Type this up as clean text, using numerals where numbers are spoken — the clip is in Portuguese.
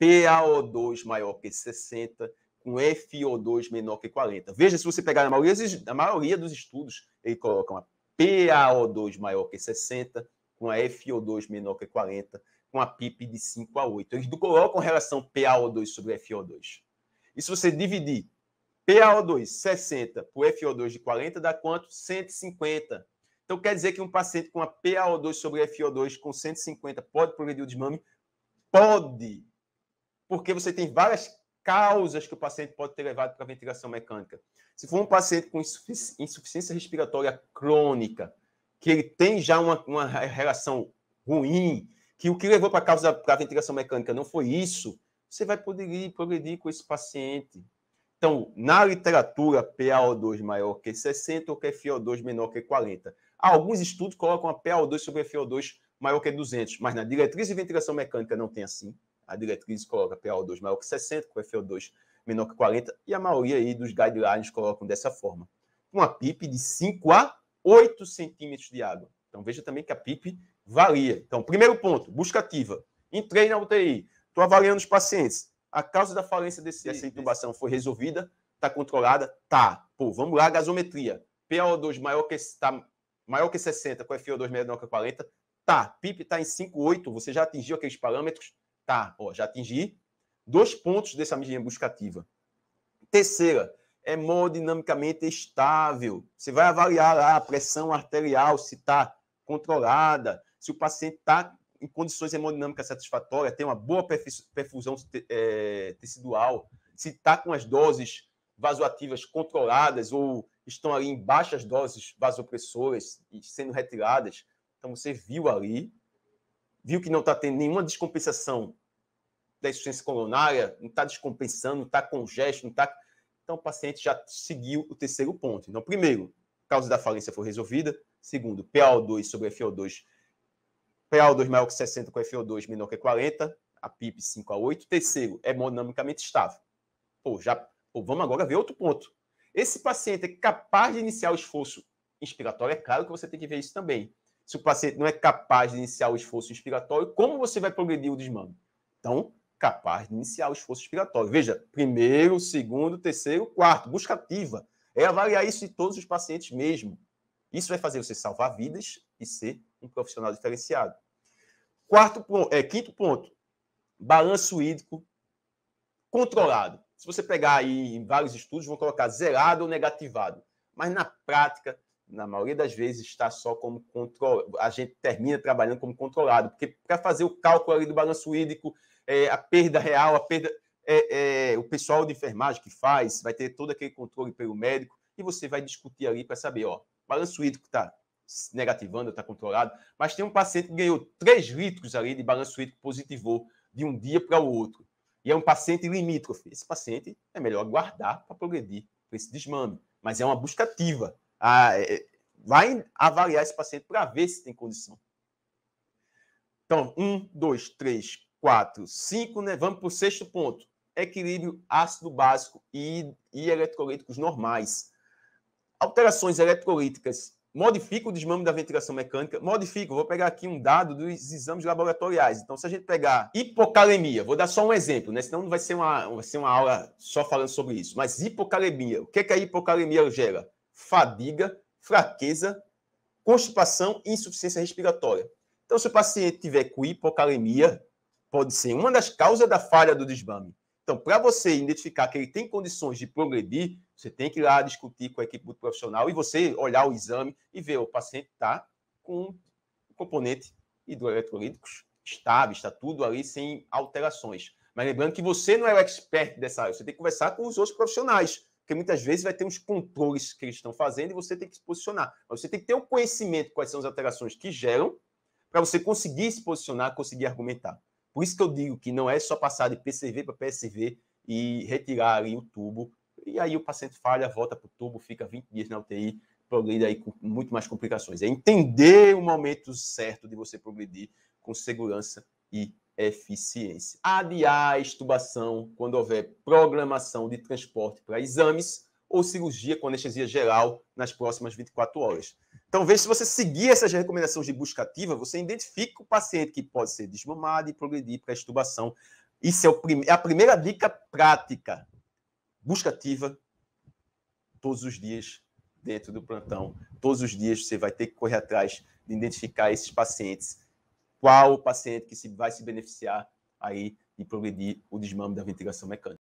PaO2 maior que 60, com FiO2 menor que 40. Veja, se você pegar a maioria dos estudos, ele coloca uma PaO2 maior que 60, com a FiO2 menor que 40, com a PIP de 5 a 8. Eles colocam relação PaO2 sobre FiO2. E se você dividir PaO2 60 por FiO2 de 40, dá quanto? 150. Então, quer dizer que um paciente com a PaO2 sobre FiO2 com 150 pode progredir o desmame? Pode! Porque você tem várias causas que o paciente pode ter levado para a ventilação mecânica. Se for um paciente com insuficiência respiratória crônica, que ele tem já uma relação ruim, que o que levou para a causa da ventilação mecânica não foi isso, você vai poder progredir com esse paciente. Então, na literatura, PaO2 maior que 60 ou que FiO2 menor que 40. Alguns estudos colocam a PaO2 sobre FiO2 maior que 200, mas na diretriz de ventilação mecânica não tem assim. A diretriz coloca PaO2 maior que 60, com FiO2 menor que 40, e a maioria aí dos guidelines colocam dessa forma. Uma PIP de 5 a 8 centímetros de água. Então, veja também que a PIP varia. Então, primeiro ponto, busca ativa. Entrei na UTI, estou avaliando os pacientes. A causa da falência dessa intubação foi resolvida? Está controlada? Tá. Pô, vamos lá, gasometria. PaO2 maior que 60, com FiO2 menor que 40? Tá. PIP está em 5,8. Você já atingiu aqueles parâmetros? Tá. Ó, já atingi 2 pontos dessa medida buscativa. Terceira, é hemodinamicamente estável. Você vai avaliar lá a pressão arterial, se está controlada, se o paciente está em condições hemodinâmicas satisfatórias, tem uma boa perfusão tecidual, se está com as doses vasoativas controladas ou estão ali em baixas doses vasopressoras e sendo retiradas. Então, você viu ali, viu que não está tendo nenhuma descompensação da insuficiência coronária, não está descompensando, não está congesto, não está... Então, o paciente já seguiu o terceiro ponto. Então, primeiro, a causa da falência foi resolvida. Segundo, PaO2 sobre FiO2 maior que 60 com FiO2 menor que 40, a PIP 5 a 8. Terceiro, é hemodinamicamente estável. Pô, vamos agora ver outro ponto. Esse paciente é capaz de iniciar o esforço inspiratório? É claro que você tem que ver isso também. Se o paciente não é capaz de iniciar o esforço inspiratório, como você vai progredir o desmame? Então, capaz de iniciar o esforço inspiratório. Veja, primeiro, segundo, terceiro, quarto. Busca ativa. É avaliar isso em todos os pacientes mesmo. Isso vai fazer você salvar vidas e ser um profissional diferenciado. Quinto ponto, balanço hídrico controlado. Se você pegar aí em vários estudos, vão colocar zerado ou negativado. Mas na prática, na maioria das vezes, está só como controlado. A gente termina trabalhando como controlado, porque para fazer o cálculo ali do balanço hídrico, a perda real, o pessoal de enfermagem que faz, vai ter todo aquele controle pelo médico, e você vai discutir ali para saber, ó, balanço hídrico está negativando, está controlado, mas tem um paciente que ganhou 3 litros ali de balanço hídrico positivou de um dia para o outro. E é um paciente limítrofe. Esse paciente é melhor aguardar para progredir para esse desmame. Mas é uma busca ativa. Vai avaliar esse paciente para ver se tem condição. Então, 1, 2, 3, 4, 5, né? Vamos para o 6º ponto. Equilíbrio ácido básico e eletrolíticos normais. Alterações eletrolíticas modificam o desmame da ventilação mecânica? Modificam. Vou pegar aqui um dado dos exames laboratoriais. Então, se a gente pegar hipocalemia, vou dar só um exemplo, né? Senão não vai ser uma aula só falando sobre isso. Mas hipocalemia, o que a hipocalemia gera? Fadiga, fraqueza, constipação e insuficiência respiratória. Então, se o paciente tiver com hipocalemia, pode ser uma das causas da falha do desmame. Então, para você identificar que ele tem condições de progredir, você tem que ir lá discutir com a equipe do profissional e você olhar o exame e ver o paciente está com componente hidroeletrolíticos estável, está tudo ali sem alterações. Mas lembrando que você não é o expert dessa área, você tem que conversar com os outros profissionais, porque muitas vezes vai ter uns controles que eles estão fazendo e você tem que se posicionar. Mas você tem que ter um conhecimento de quais são as alterações que geram para você conseguir se posicionar, conseguir argumentar. Por isso que eu digo que não é só passar de PCV para PSV e retirar ali o tubo. E aí o paciente falha, volta para o tubo, fica 20 dias na UTI, progride aí com muito mais complicações. É entender o momento certo de você progredir com segurança e eficiência. Adiar a estubação quando houver programação de transporte para exames ou cirurgia com anestesia geral nas próximas 24 horas. Então, veja, se você seguir essas recomendações de busca ativa, você identifica o paciente que pode ser desmamado e progredir para a estubação Isso é a primeira dica prática. Busca ativa todos os dias dentro do plantão. Todos os dias você vai ter que correr atrás de identificar esses pacientes. Qual o paciente que vai se beneficiar aí e progredir o desmame da ventilação mecânica.